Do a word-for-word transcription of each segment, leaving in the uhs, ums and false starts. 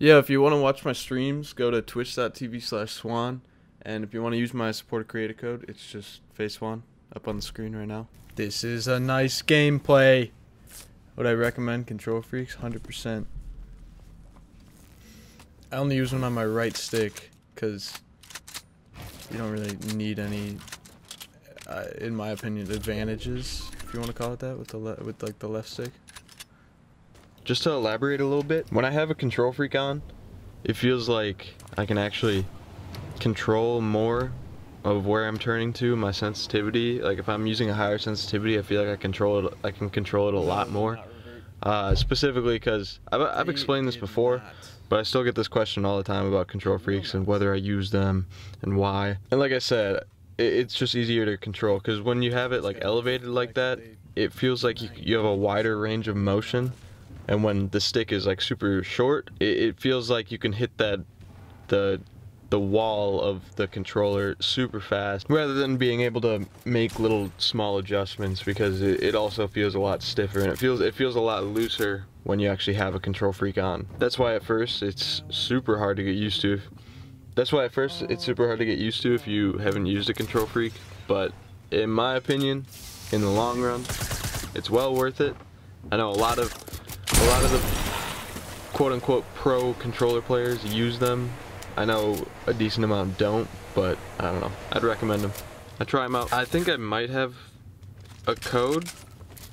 Yeah, if you want to watch my streams, go to twitch dot t v slash swan. And if you want to use my supporter creator code, it's just face swan up on the screen right now. This is a nice gameplay. Would I recommend Kontrol Freeks? one hundred percent. I only use them on my right stick because you don't really need any, uh, in my opinion, advantages, if you want to call it that, with the le with like the left stick. Just to elaborate a little bit, when I have a Kontrol Freek on, it feels like I can actually control more of where I'm turning to, my sensitivity. Like if I'm using a higher sensitivity, I feel like I control it. I can control it a lot more. Uh, specifically because I've, I've explained this before, but I still get this question all the time about Kontrol Freeks and whether I use them and why. And like I said, it, it's just easier to control because when you have it like elevated like that, it feels like you, you have a wider range of motion. And when the stick is like super short, it, it feels like you can hit that the the wall of the controller super fast, rather than being able to make little small adjustments, because it, it also feels a lot stiffer, and it feels it feels a lot looser when you actually have a Kontrol Freek on. That's why at first it's super hard to get used to. That's why at first it's super hard to get used to if you haven't used a Kontrol Freek. But in my opinion, in the long run, it's well worth it. I know a lot of A lot of the quote-unquote pro controller players use them. I know a decent amount don't, but I don't know. I'd recommend them. I try them out. I think I might have a code.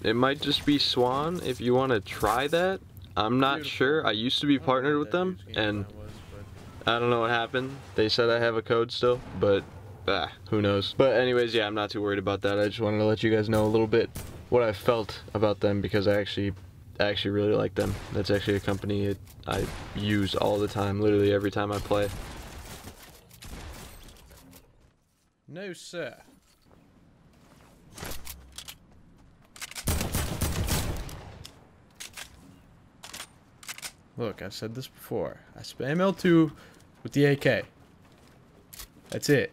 It might just be Swan if you want to try that. I'm not sure. I used to be partnered with them, and I don't know what happened. They said I have a code still, but ah, who knows. But anyways, yeah, I'm not too worried about that. I just wanted to let you guys know a little bit what I felt about them, because I actually... I actually really like them. That's actually a company it, I use all the time, literally every time I play. No, sir. Look, I've said this before. I spam L two with the A K. That's it.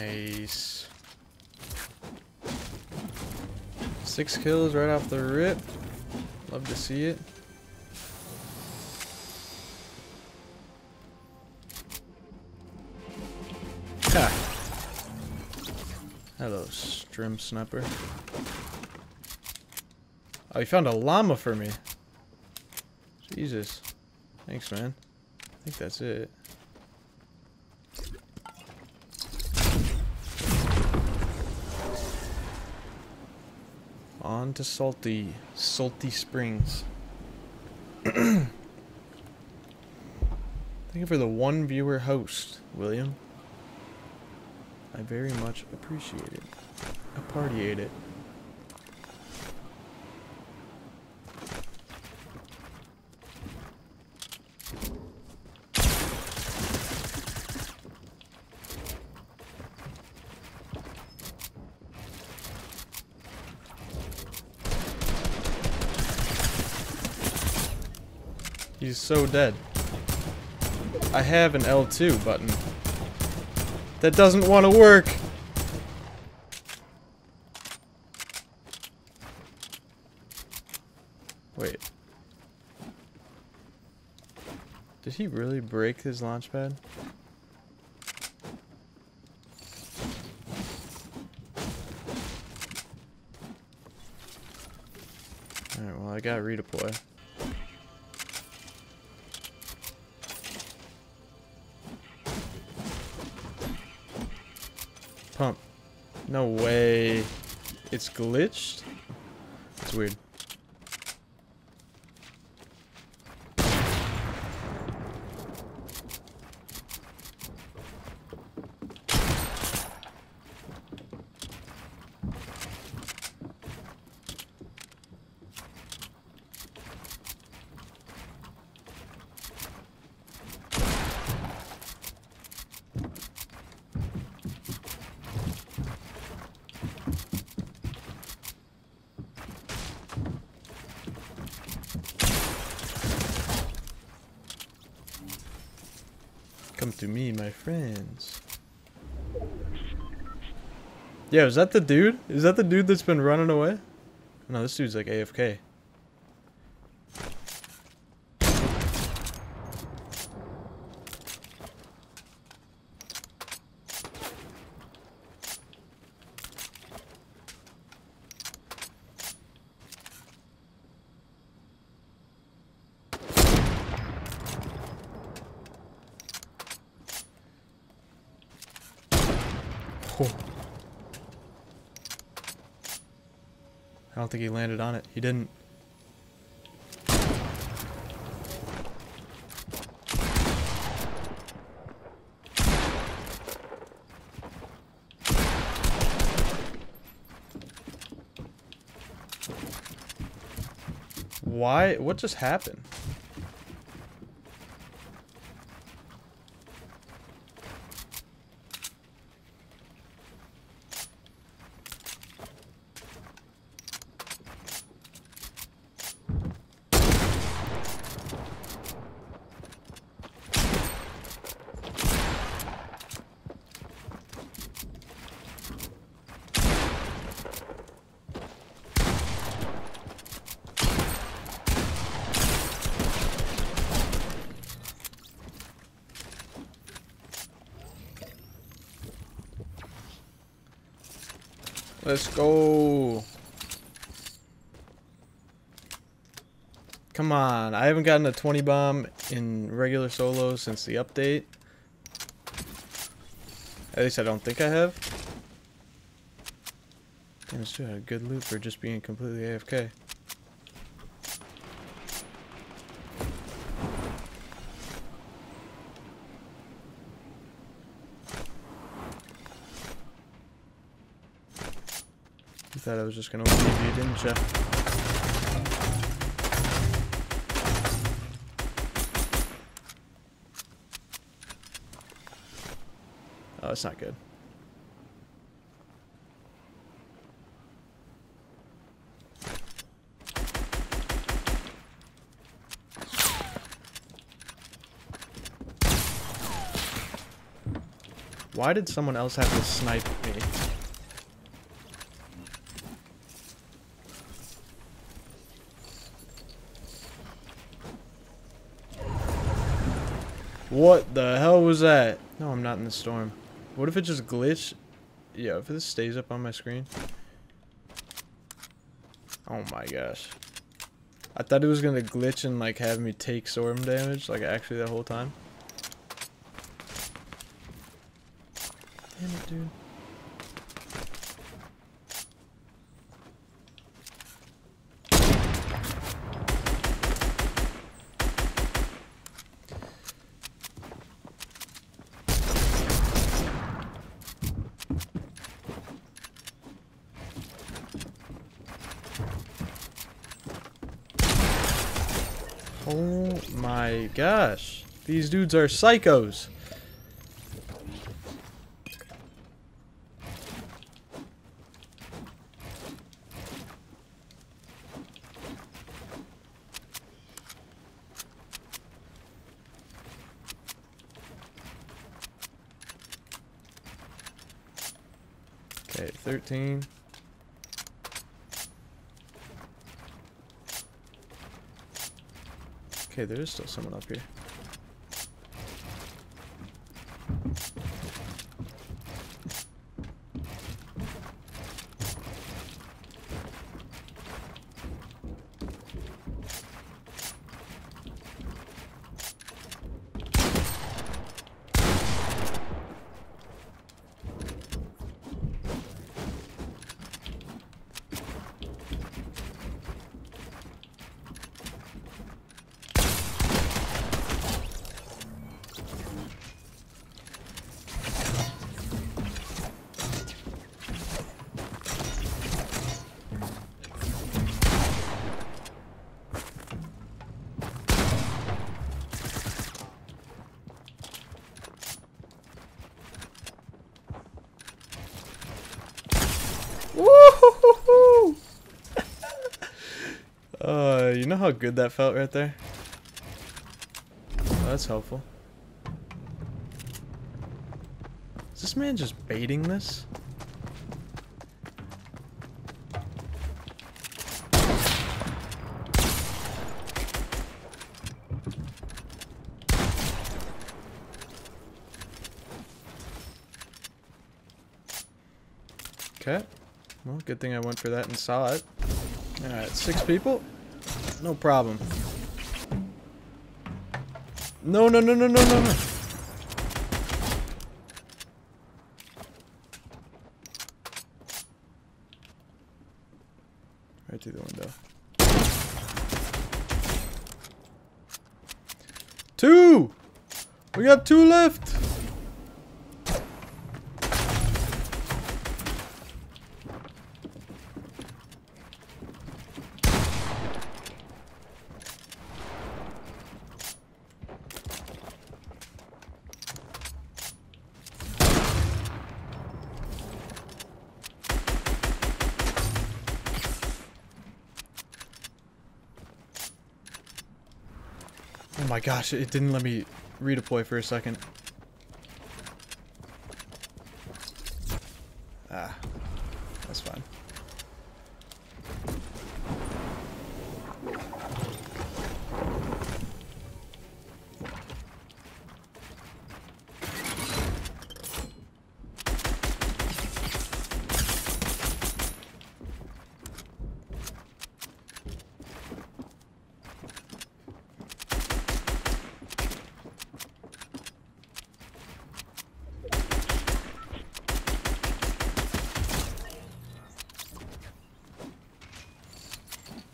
Nice. Six kills right off the rip. Love to see it. Ha. Hello, Strim Snapper. Oh, you found a llama for me. Jesus. Thanks, man. I think that's it. On to Salty, Salty Springs. Thank you for the one viewer host, William. I very much appreciate it. Appreciate it. He's so dead. I have an L two button. That doesn't want to work! Wait. Did he really break his launch pad? Alright, well I gotta redeploy. Pump. No way. It's glitched? It's weird. to me, my friends. Yeah, is that the dude? Is that the dude that's been running away? No, this dude's like A F K. I don't think he landed on it. He didn't. Why? What just happened? Let's go. Come on. I haven't gotten a twenty bomb in regular solo since the update. At least I don't think I have. Damn, this dude had a good loot for just being completely A F K. I thought I was just gonna leave you, didn't you? Oh, that's not good. Why did someone else have to snipe me? What the hell was that? No, I'm not in the storm. What if it just glitched? Yeah, if this stays up on my screen. Oh my gosh. I thought it was gonna glitch and like have me take storm damage, like actually that whole time. Damn it, dude. Oh my gosh, these dudes are psychos. Okay, thirteen. Okay, there is still someone up here. Woo-hoo-hoo-hoo. Uh, you know how good that felt right there? Oh, that's helpful. this man just baiting this? Okay. Well, good thing I went for that and saw it. Alright, six people. No problem. No, no, no, no, no, no, no. Right through the window. Two! We got two left! Oh my gosh, it didn't let me redeploy for a second. Ah, that's fine.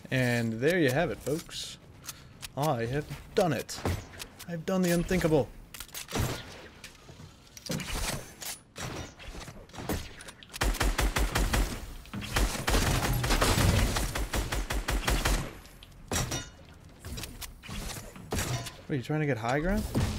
And there you have it, folks. I have done it. I've done the unthinkable. What, are you trying to get high ground?